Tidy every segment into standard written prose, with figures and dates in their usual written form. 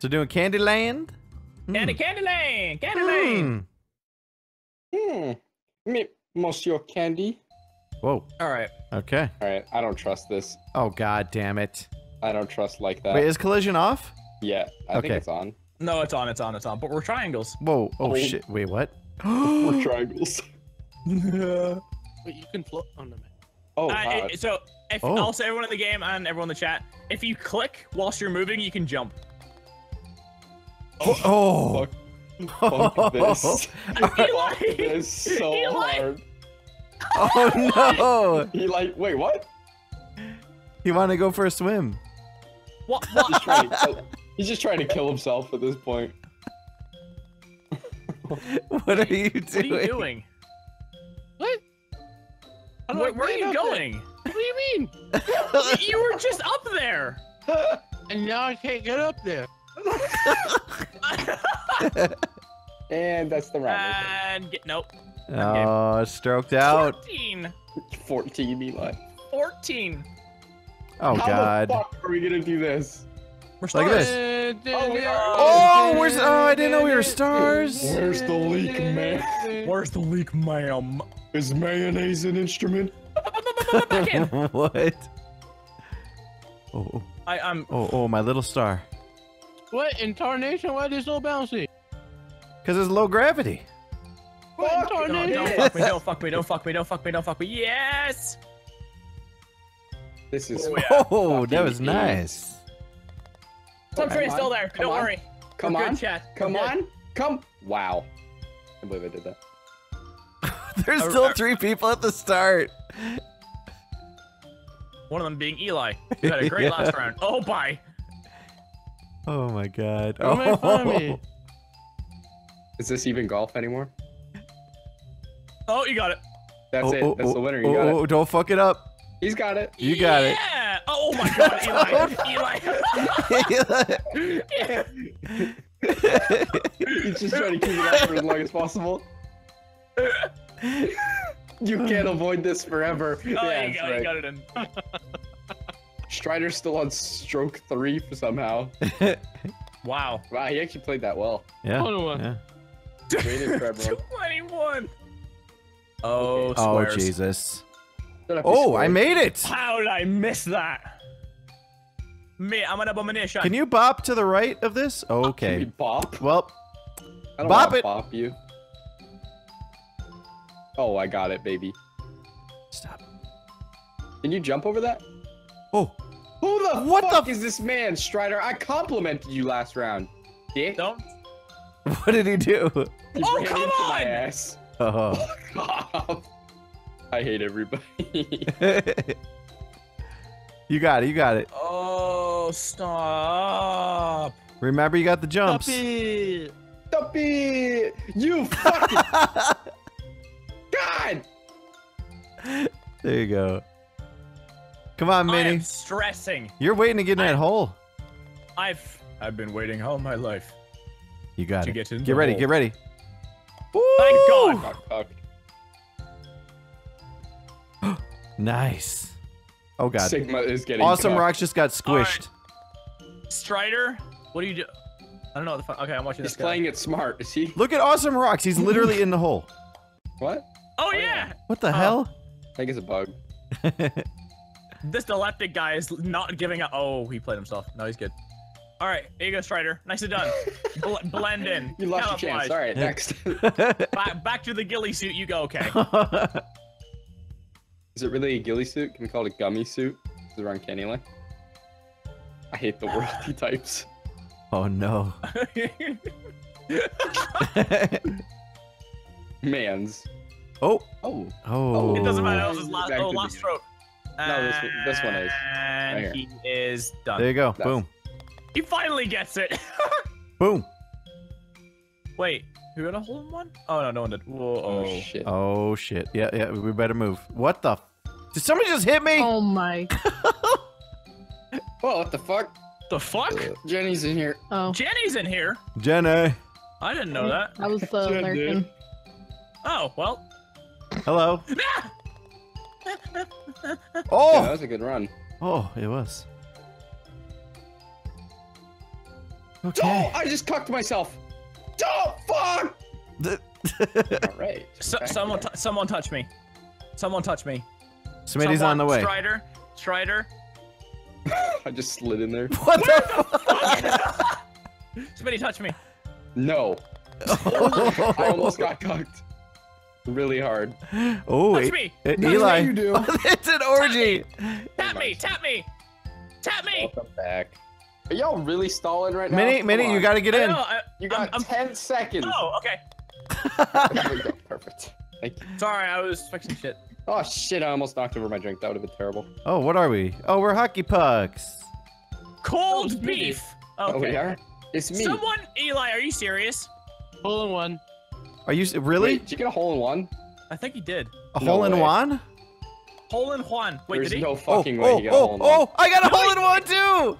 So doing Candyland? Candyland! Candyland! Monsieur Candy. Whoa. Alright. Okay. Alright, I don't trust this. Oh, god damn it. I don't trust like that. Wait, is collision off? Yeah, I think it's on. No, it's on, it's on, it's on. But we're triangles. Whoa, oh shit. Wait, what? We're triangles. But you can float on the map. Oh, god. So, also everyone in the game and everyone in the chat, if you click whilst you're moving, you can jump. Oh! Fuck this. Eli! This is so hard. Oh no! Eli, wait, what? He wanted to go for a swim. What? He's just trying to kill himself at this point. What are you doing? What are you doing? What? Where are you going? What do you mean? You were just up there! And now I can't get up there. And that's the round. And nope. Oh, stroked out. 14. 14, Eli. 14. Oh, god. How the fuck are we gonna do this? We're stars. Like this. Oh, we are. Oh, we're. Oh, I didn't know we were stars. Where's the leak, man? Where's the leak, ma'am? Is mayonnaise an instrument? What? Oh. I'm. Oh, my little star. What in tarnation? Why this so bouncy? Cause it's low gravity. What tarnation? Don't fuck me! Don't fuck me! Don't fuck me! Don't fuck me! Don't fuck me! Yes. This is. Oh, that was nice. Suntrade's still there. Don't worry. Come on, Chad. Come on. Come. Wow. I believe I did that. There's still three people at the start. One of them being Eli. You had a great last round. Oh, bye. Oh my god. Oh. Is this even golf anymore? Oh, you got it. That's it. That's the winner. You got it. Oh, don't fuck it up. He's got it. You got it. Yeah. Oh my god, Eli. Eli. He's just trying to keep it up for as long as possible. You can't avoid this forever. Oh, yeah, you got it in. Strider's still on stroke 3 somehow. Wow. Wow, he actually played that well. Yeah. 21. Yeah. Waited for everyone. 21. Oh, squares. Oh, Jesus. Oh, I made it. How did I miss that? Me, I'm an abomination. Can you bop to the right of this? Okay. Can you bop? Well, I don't bop it. Bop you. Oh, I got it, baby. Stop. Can you jump over that? Oh. Who the fuck is this man, Strider? I complimented you last round. Dick. Don't. What did he do? He ran come into on! My ass. Oh. Fuck off. I hate everybody. You got it. You got it. Oh, stop. Remember, you got the jumps. Stop it. Stop it. You fucking. God. There you go. Come on, Mini. I'm stressing. You're waiting to get in that hole. I've been waiting all my life. You got to it. Get in. Get ready. Hole. Get ready. Woo! Thank God. Nice. Oh god. Sigma is getting awesome. Rocks just got squished. Right. Strider, what do you do? I don't know what the fuck. Okay, I'm watching this. He's playing it smart. Is he? Look at awesome rocks. He's literally in the hole. What? Oh yeah. What the hell? I think it's a bug. This Dyneleptic guy is not giving up. Oh, he played himself. No, he's good. All right, there you go, Strider. Nicely done. Blend in. You lost your chance. All right, next. back to the ghillie suit. You go. Okay. Is it really a ghillie suit? Can we call it a gummy suit? Is it around Candyland? I hate the worldly types. Oh no. Mans. Oh. Oh. Oh. It doesn't matter. That was his last stroke. No, this one is. And right, he is done. There you go. That's... Boom. He finally gets it. Boom. Wait, who got a hole in one? Oh no, no one did. Whoa, oh shit. Oh shit. Yeah, yeah. We better move. What the? Did somebody just hit me? Oh my. Whoa! What the fuck? The fuck? Jenny's in here. Oh. Jenny's in here. Jenny. I didn't know that. I was lurking. Oh well. Hello. Oh, yeah, that was a good run. Oh, it was. Okay. Oh, I just cucked myself. Oh, fuck! All right. So, someone touch me. Someone touch me. Smitty's on the way. Strider. Strider. I just slid in there. What the fuck? Smitty, touch me. No. Oh. I almost got cucked. Really hard. Oh, touch me. Eli. You do. It's an orgy. Tap me. Tap me. Tap me. Welcome back. Are y'all really stalling right now? Mini, you gotta get in. You got 10 seconds. Oh, okay. There we go. Perfect. Thank you. Sorry, I was fixing shit. Oh shit, I almost knocked over my drink. That would have been terrible. Oh, what are we? Oh, we're hockey pucks. Cold beef. Okay. Oh, we are? It's me. Someone, Eli, are you serious? Hole in one. Are you really? Wait, did you get a hole in one? I think he did. A hole in one? Hole in one. Wait, did he? There's no fucking way he got a hole in one. Oh, I got a hole in one too!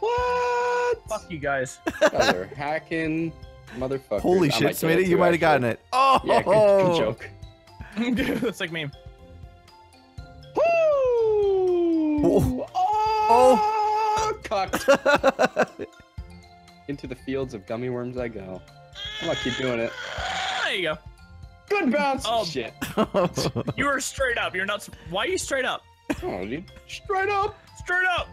What? Fuck you guys. They're hacking motherfuckers. Holy shit, Smitty, you might have gotten it. Oh! Yeah, good joke. That's like meme. Woo! Oh! Oh! Cucked. Into the fields of gummy worms I go. I'm gonna keep doing it. There you go. Good bounce. Oh shit. You were straight up. You're not. Why are you straight up? Oh, dude. Straight up. Straight up.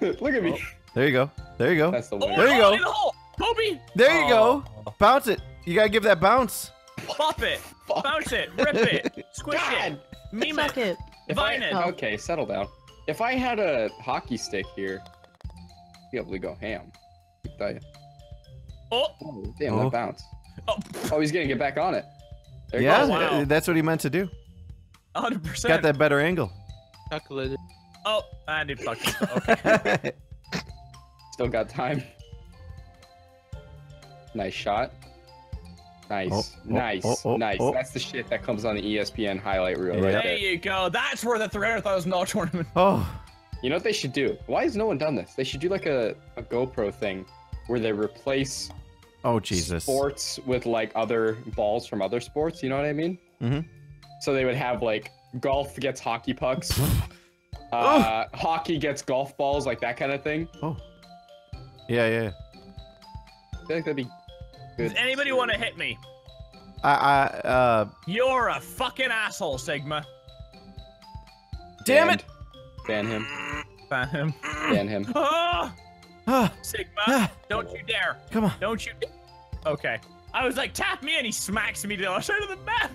Look at me. There you go. There you go. That's the winner. There you go. Poopy. There you go. Bounce it. You gotta give that bounce. Pop it. Fuck. Bounce it. Rip it. Squish it. Meme it. Vine it. Okay, settle down. If I had a hockey stick here, I'd be able to go ham. I'll tell you. Oh, damn, that bounce. Oh, he's gonna get back on it. Yeah, wow. That's what he meant to do. 100%. Got that better angle. Calculated. Oh, I need okay. Still got time. Nice shot. Nice, nice, nice. That's the shit that comes on the ESPN highlight reel right there. There you go. That's where the $300,000 tournament. Oh. You know what they should do? Why has no one done this? They should do like a GoPro thing where they replace sports with like other balls from other sports. You know what I mean? Mm-hmm. So they would have like golf gets hockey pucks, hockey gets golf balls, like that kind of thing. Oh, yeah. I feel like that'd be good. Does anybody want to hit me? You're a fucking asshole, Sigma. Damn it! Ban him. Ban him. Ban him. Oh! Sigma, don't you dare. Come on. Don't you dare. Okay. I was like, tap me, and he smacks me to the other side of the map.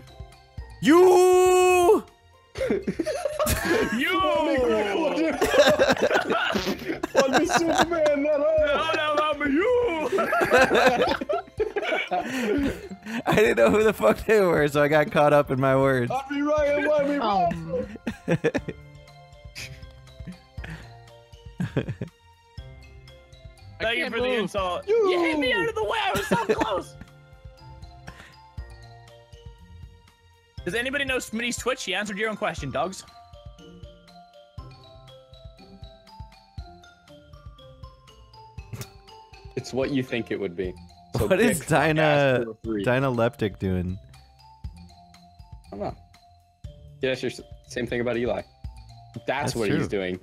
You! You! On the Superman, no, you! I didn't know who the fuck they were, so I got caught up in my words. I'll be right, I'll be right. Thank you for the insult. You hit me out of the way. I was so close. Does anybody know Smitty's Twitch? He answered your own question, dogs. It's what you think it would be. So what is Dyneleptic doing? I don't know. Yeah, sure. Same thing about Eli. That's what he's doing.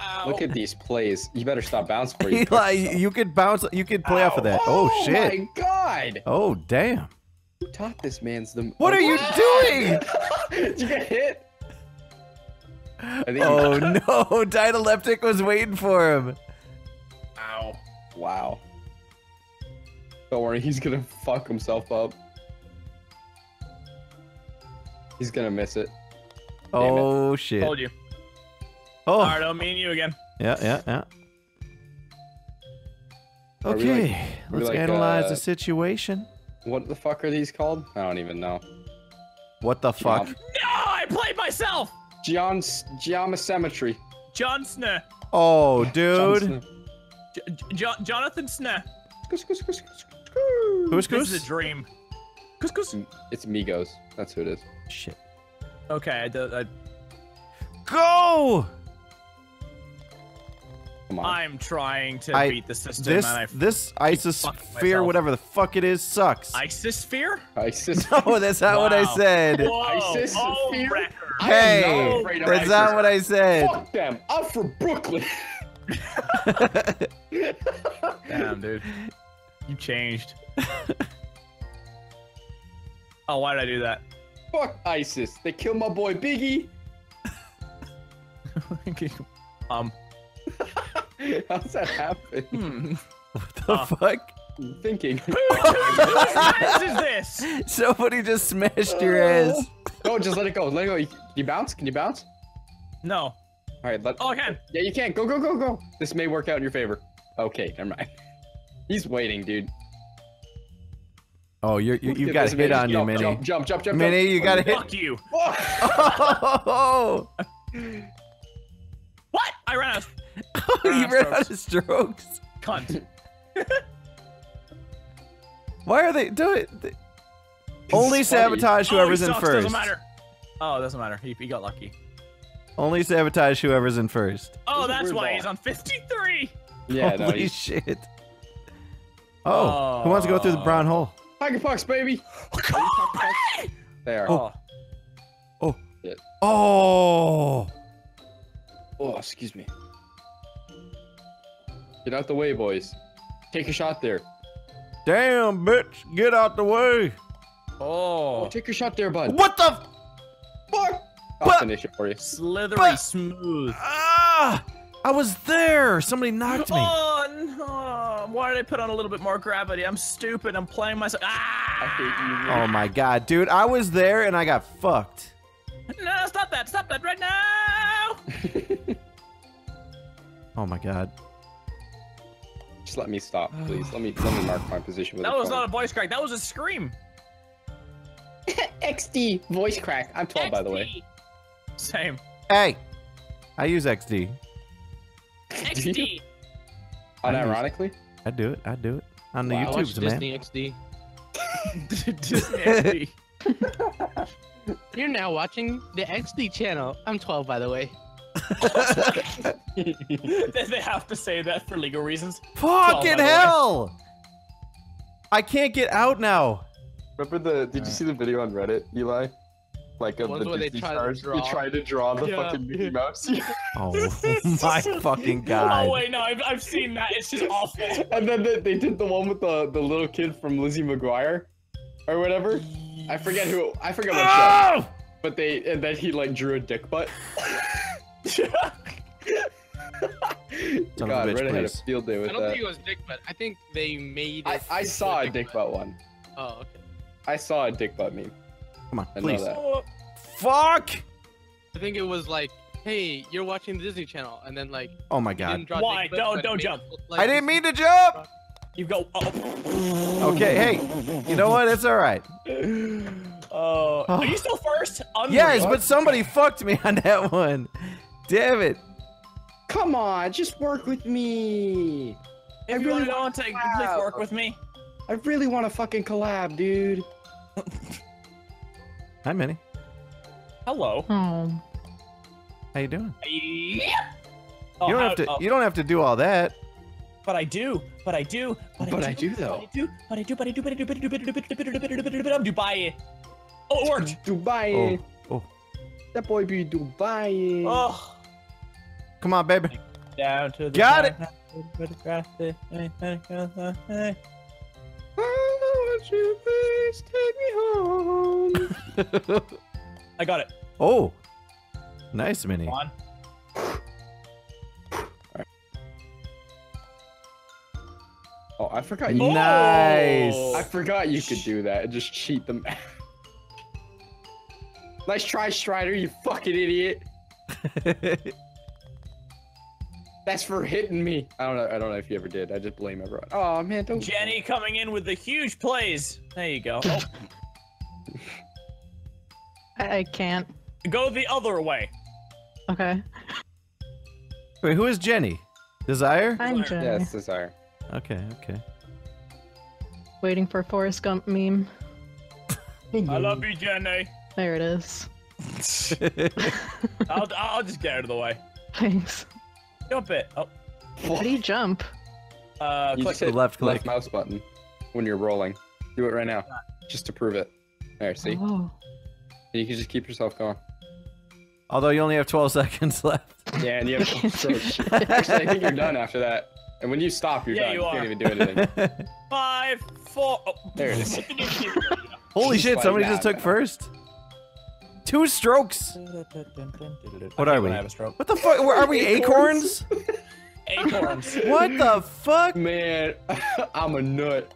Ow. Look at these plays. You better stop bouncing for you. Eli, you could bounce. You could play off of that. Oh shit! Oh my god! Oh damn! Who taught this man's the? What are you doing? Did you get hit? Oh no! Dyneleptic was waiting for him. Ow! Wow. Don't worry, he's gonna fuck himself up. He's gonna miss it. Damn it. Shit! Told you. Oh, I don't mean you again. Yeah. Okay, let's analyze the situation. What the fuck are these called? I don't even know. What the fuck? No, I played myself! Geometry. John Snow. Oh, dude. Jonathan Snow. Couscous? This is a dream. Couscous? It's Migos. That's who it is. Shit. Okay, Go! I'm trying to beat the system. This isosphere, whatever the fuck it is, sucks. Isosphere? Isosphere. No, that's not what I said. Isosphere? Hey, that's not what I said. Fuck them. I'm from Brooklyn. Damn, dude. You changed. Oh, why did I do that? Fuck ISIS. They killed my boy Biggie. How's that happen? What the fuck? I'm thinking. Whose ass is this? Somebody just smashed your ass. No, just let it go. Let it go. Can you bounce? Can you bounce? No. All right, oh, I can. Yeah, you can. Go, go, go, go. This may work out in your favor. Okay, never mind. He's waiting, dude. Oh, you've got a hit on you, Mini. Jump, jump, jump, jump. Mini, you got a hit. Fuck you. Oh. What? I ran out of... Oh, you ran out of strokes. Cunt. Why are they... Do it. They... Only sabotage whoever's in first. Doesn't matter. Oh, it doesn't matter. He got lucky. Only sabotage whoever's in first. Oh, that's why he's on 53. Yeah, holy shit. Oh, who wants to go through the brown hole? Tiger Pucks, baby. They are. Oh. Oh. Oh. Oh, excuse me. Get out the way, boys. Take a shot there. Damn, bitch. Get out the way. Oh. Oh, take a shot there, bud. What the fuck? I'll finish it for you. Slithery smooth. Ah! I was there! Somebody knocked me. Oh, no. Why did I put on a little bit more gravity? I'm stupid. I'm playing myself. Ah! I hate you. Oh, my God. Dude, I was there and I got fucked. No, stop that. Stop that right now! Oh, my God. Just let me stop, please. Let me mark my position with that was not a voice crack. That was a scream. XD. Voice crack. I'm 12, by the way. Same. Hey, I use XD. XD. Unironically, I do it. I do it on the YouTubes, man. Disney XD. Disney XD. You're now watching the XD channel. I'm 12, by the way. They have to say that for legal reasons. Fucking hell! I can't get out now. Remember the? Did you see the video on Reddit, Eli? Like of the Disney stars, you try to draw the fucking Mickey Mouse. Oh my fucking God! Oh wait, no, I've seen that. It's just awful. And then they did the one with the little kid from Lizzie McGuire, or whatever. I forget what show. But and then he like drew a dick butt. God, Reddit had a field day with that. I don't think it was dick butt. I think they made. I saw a dick butt one. Oh, okay. I saw a dick butt meme. Come on, please. Oh, fuck! I think it was like, hey, you're watching the Disney Channel, and then like, oh my God, why? Don't jump! Like, I didn't mean to jump. You go. Oh. Okay, hey, you know what? It's all right. Oh, are you still first? Yes, but somebody fucked me on that one. Damn it! Come on, just work with me. If you really want to please work with me. I really want to fucking collab, dude. Hi, Minnie. Hello. Oh. How you doing? Yeah. Oh, you don't have to do all that. But I do. But I do. But I do though. But I do. But I do. But I do. But I do. But I do. But I do. But I do. But I do. But I do. Dubai. Oh, it worked. Dubai. Oh. That boy be Dubai. Oh. Come on, baby. Down to the. Got it. I want you, please take me home. I got it. Oh, nice, Mini. Come on. Right. Oh, I forgot. You nice. I forgot you could do that and just cheat them. Nice try, Strider. You fucking idiot. That's for hitting me. I don't know if you ever did. I just blame everyone. Oh man, don't. Jenny coming in with the huge plays. There you go. Oh. I can't. Go the other way. Okay. Wait, who is Jenny? Desire? I'm Jenny. Yes, Desire. Okay, okay. Waiting for a Forrest Gump meme. I love you, Jenny. There it is. I'll just get out of the way. Thanks. Jump it! Oh, how do you jump? You click the left mouse button when you're rolling. Do it right now, just to prove it. There, see? Oh. And you can just keep yourself going. Although you only have 12 seconds left. Yeah, and you have to search. Actually, I think you're done after that. And when you stop, you're done. You can't even do anything. 5, 4. Oh. There it is. Holy shit! Somebody just took first. 2 strokes. What are we? What the fuck? Are we acorns? Acorns. What the fuck? Man, I'm a nut.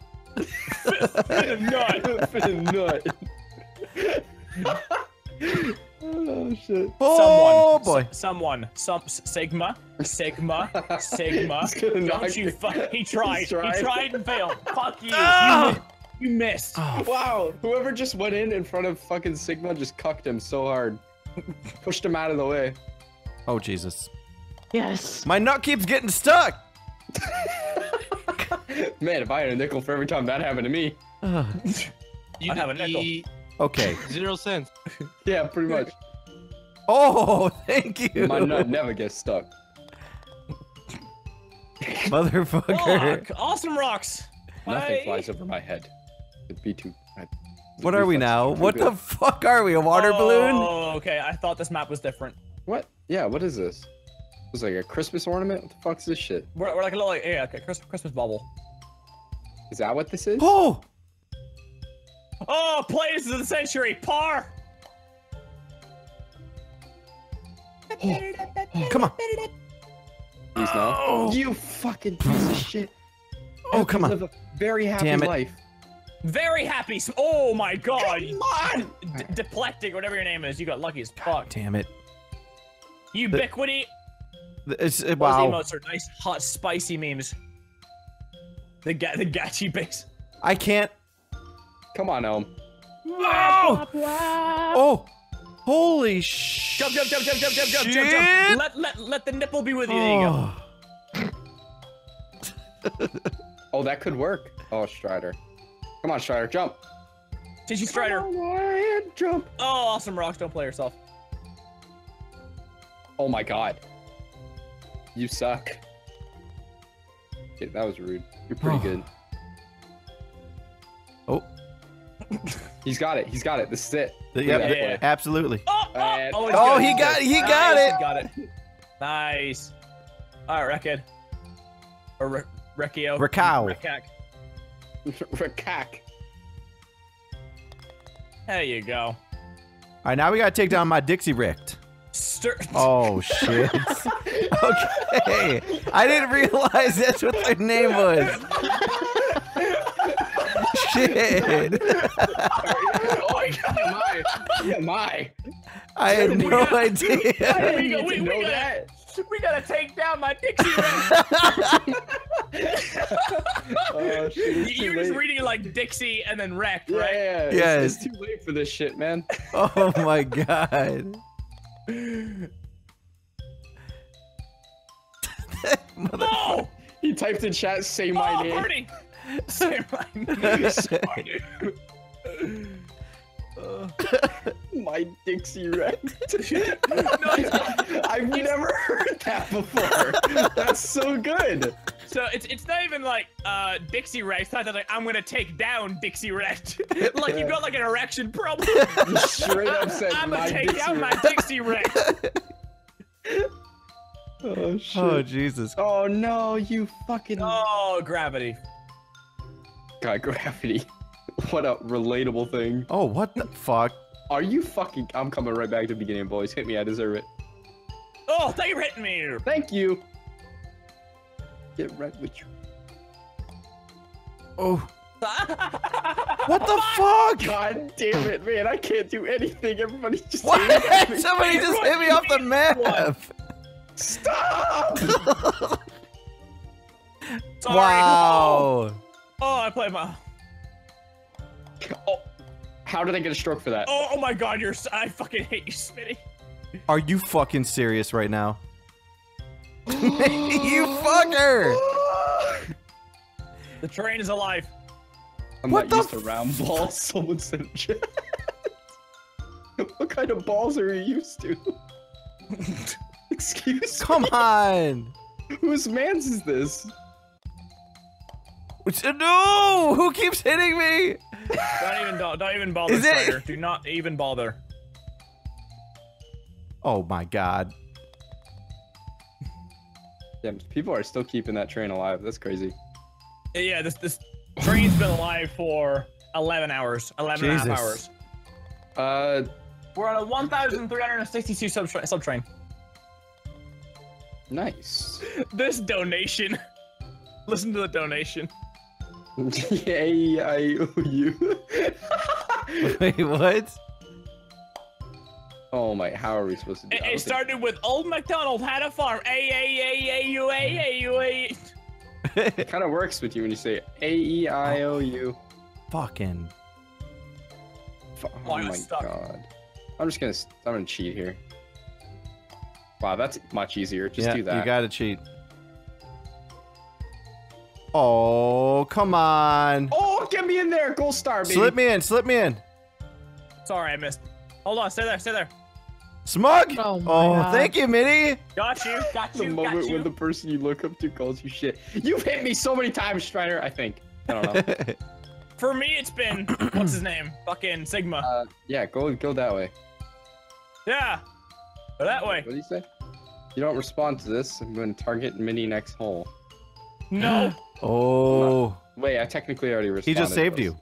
Fit a nut. Oh shit. Oh boy. Someone. Sigma. Don't you fuck. He tried and failed. Fuck you. Oh! You missed. Oh, wow. Whoever just went in front of fucking Sigma just cucked him so hard. Pushed him out of the way. Oh Jesus. Yes. My nut keeps getting stuck. Man, if I had a nickel for every time that happened to me. You'd have a nickel. Okay. 0 cents. Yeah, pretty much. Oh, thank you. My nut never gets stuck. Motherfucker. Fuck. Awesome rocks. Nothing flies over my head. It'd be too. What are we now? What the fuck are we? A water balloon? Oh, okay. I thought this map was different. What? Yeah, what is this? It was like a Christmas ornament? What the fuck's this shit? We're like a little, like, yeah, okay, Christmas bubble. Is that what this is? Oh! Oh, plays of the century, par! Oh. Oh. Come on. Please, no. Oh. You fucking piece of shit. Oh, Elkins come on. Live a very happy life. Very happy. Oh my god. Come on! Dyneleptic, whatever your name is, you got lucky as fuck. Damn it. Ubiquity. Those emotes are nice, hot, spicy memes. The gachi base. I can't. Come on, Elm. Oh! Oh! Holy sh! Jump! Let the nipple be with you. Oh. There you go. Oh, that could work. Oh, Strider. Come on, Strider, jump. Did you Strider? Come on, jump. Oh, awesome rocks! Don't play yourself. Oh my god. You suck. Yeah, that was rude. You're pretty good. Oh. He's got it. This is it. Yeah. Absolutely. Oh, he got it. Nice. All right, Wrecked. Or Wreckio. Wreckak. There you go. All right, now we got to take down my Dixie Wrecked. Oh shit. Okay. I didn't realize that's what their name was. Shit. Oh my god. I had no idea. We gotta take down my Dixie Wrecked. Oh, shit, you're just reading it like Dixie and then Wrecked, right? Yeah. Yes. It's too late for this shit, man. Oh my god. No! He typed in chat, say my name. Party. Say my name. Say my name. My Dixie Wrecked. I've never heard that before. That's so good. So it's not even like Dixie Wrecked. It's not that, like, I'm gonna take down Dixie Wrecked. Like you got like an erection problem. You straight up said I'm gonna take down my Dixie Wrecked. Oh shit. Oh Jesus. Oh no, you fucking. Oh gravity. God, gravity. What a relatable thing. Oh, what the fuck? Are you fucking... I'm coming right back to the beginning, boys. Hit me, I deserve it. Oh, thank you for hitting me. Thank you. Get right with you. Oh. What the fuck? God damn it, man. I can't do anything. Everybody's just... What? Somebody just hit me off the map. What? Stop! Sorry. Wow. Oh, I played my... Oh, how did I get a stroke for that? Oh my god, I fucking hate you, Smitty. Are you fucking serious right now? You fucker! The train is alive. I'm not used to round balls, someone said. What kind of balls are you used to? Excuse me. Come on! Whose man's is this? No! Who keeps hitting me? Don't even bother, Strider. Do not even bother. Oh my god. Damn, people are still keeping that train alive. That's crazy. Yeah, this train's been alive for 11 hours, 11 and a half hours. We're on a 1,362 subtrain. Nice. This donation. Listen to the donation. Yay, I owe you. Wait, what? Oh my, how are we supposed to do that? It started with Old MacDonald had a farm. A-A-A-A-U-A-A-U-A. It kind of works with you when you say A-E-I-O-U. Fucking. Oh my god. I'm gonna cheat here. Wow, that's much easier. Just do that. You gotta cheat. Oh, come on. Oh, get me in there. Gold star, baby. Slip me in. Slip me in. Sorry, I missed. Hold on. Stay there. Stay there. Smug. Oh, thank you, Mini. Got you. Got you. The moment when the person you look up to calls you shit. You've hit me so many times, Strider, I think. I don't know. For me, it's been, what's his name? Fucking Sigma. Yeah, go that way. Yeah. Go that way. What do you say? You don't respond to this. I'm going to target Mini next hole. No. Oh. Wait, I technically already responded. He just saved you.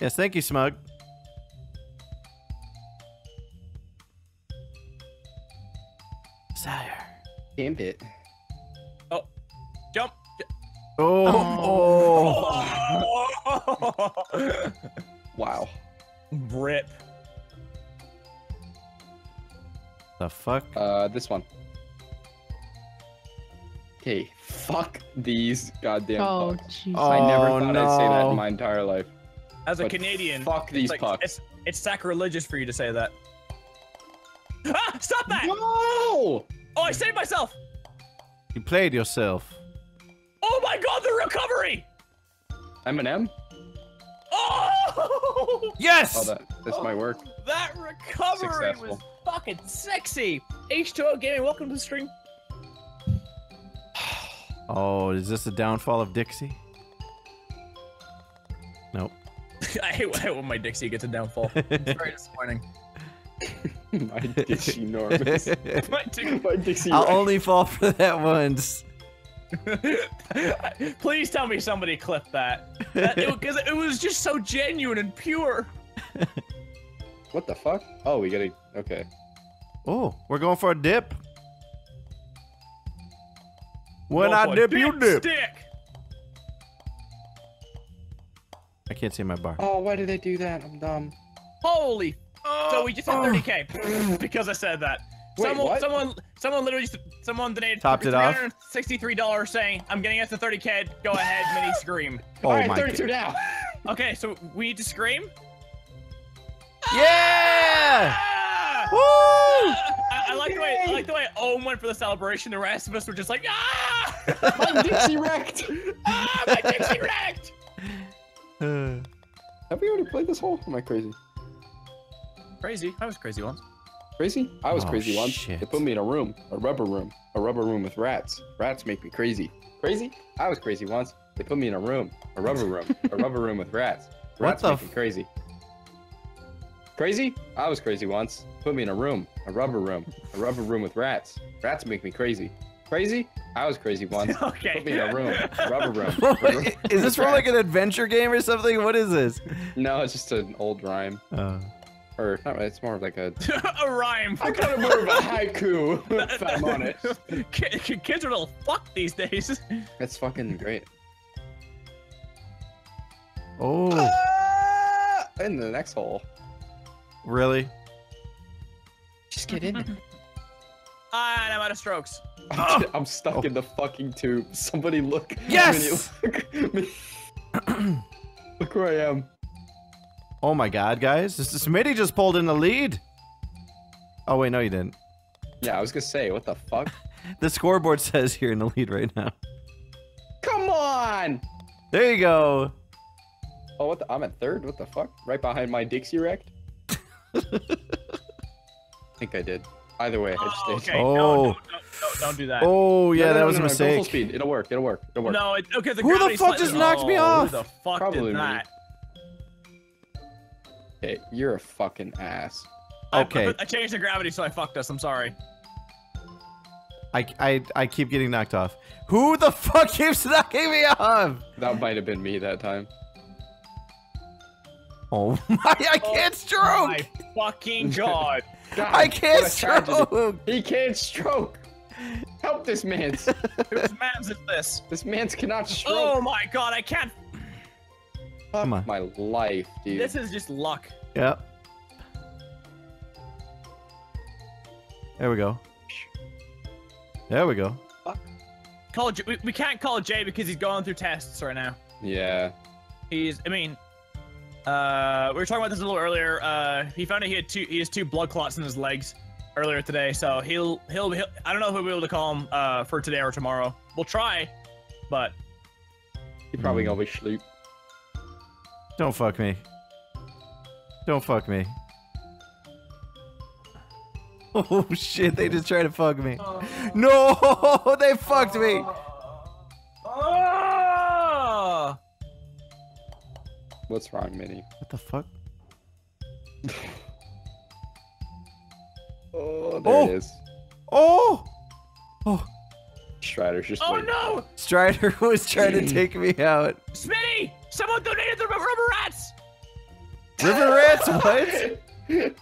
Yes, thank you, Smug. Desire. Damn it. Oh. Jump. Oh. Oh. Wow. Rip. The fuck? This one. Hey, fuck these goddamn pugs. I never thought I'd say that in my entire life. As a Canadian, fuck these pugs. It's sacrilegious for you to say that. Ah! Stop that! Whoa! Oh, I saved myself! You played yourself. Oh my god, the recovery! Eminem? Oh! Yes! Oh, this might work. That recovery was fucking sexy! H2O Gaming, welcome to the stream. Oh, is this the downfall of Dixie? Nope. I hate when my Dixie gets a downfall. It's very disappointing. My Dixie enormous. My Dixie I'll only fall for that once. Please tell me somebody clipped that. Because it was just so genuine and pure. What the fuck? Oh, we gotta... Okay. Oh, we're going for a dip. When I dip, you dip. Stick. I can't see my bar. Oh, why did they do that? I'm dumb. Holy! So we just hit 30k because I said that. Wait, someone literally, someone donated $363 saying, "I'm getting us to 30k. Go ahead, Mini, scream." Oh, all right, 32 now. Okay, so we need to scream. Yeah! Ah! Woo! I like the way Ohm went for the celebration. The rest of us were just like, ah! My Dixie wrecked! Ah, my Dixie wrecked! Have we already played this whole? Am I crazy? Crazy? I was crazy once. Crazy? I was crazy once. Shit. They put me in a room, a rubber room with rats. Rats make me crazy. Crazy? I was crazy once. They put me in a room, a rubber room, a rubber room with rats. Rats make me crazy. Crazy? I was crazy once. Put me in a rubber room with rats. Rats make me crazy. Crazy? I was crazy once. Okay. Put me in a room, a rubber room. Is this from like an adventure game or something? What is this? No, it's just an old rhyme. Or not, it's more of like a a rhyme. I kind of more of a haiku. If I'm honest. Kids are a little fucked these days. That's fucking great. Oh. In the next hole. Really? Just get in there. And I'm out of strokes. I'm stuck in the fucking tube. Somebody look. Yes! Look where I am. Oh my god, guys. This Smitty just pulled in the lead. Oh, wait, no, you didn't. Yeah, I was gonna say, what the fuck? The scoreboard says you're in the lead right now. Come on! There you go. Oh, what the? I'm at third? What the fuck? Right behind my Dixie wrecked? I think I did. Either way, I just stayed. Okay. Oh, no, don't do that. Oh, yeah, that was a mistake. Go full speed. It'll work. It'll work. It'll work. No, okay. Who the fuck just knocked me off? Who the fuck did that? Hey, you're a fucking ass. Okay. I changed the gravity, so I fucked us. I'm sorry. I keep getting knocked off. Who the fuck keeps knocking me off? That might have been me that time. Oh my! I can't stroke. Oh my fucking god! God, I can't stroke. He can't stroke. Help this man's. Whose man's is this? This man's cannot stroke. Oh my god! I can't. Come on. My life, dude. This is just luck. Yep. There we go. There we go. Call J. We can't call Jay because he's going through tests right now. Yeah. He's. I mean. We were talking about this a little earlier. He found out he has two blood clots in his legs earlier today, so he'll I don't know if we'll be able to call him for today or tomorrow. We'll try, but he probably gonna be sleep. Don't fuck me. Don't fuck me. Oh shit! They just tried to fuck me. No, they fucked me. What's wrong, Mini? What the fuck? Oh, there it is. Oh! Oh! Strider's just waiting. Oh no! Strider was trying to take me out. Smitty! Someone donated the rubber rats! River rats?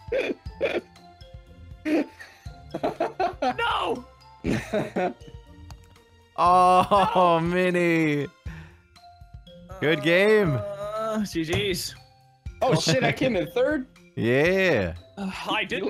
What? No! Oh, no! Mini! Good game! GG's. Oh shit, I came in third? Yeah. I did.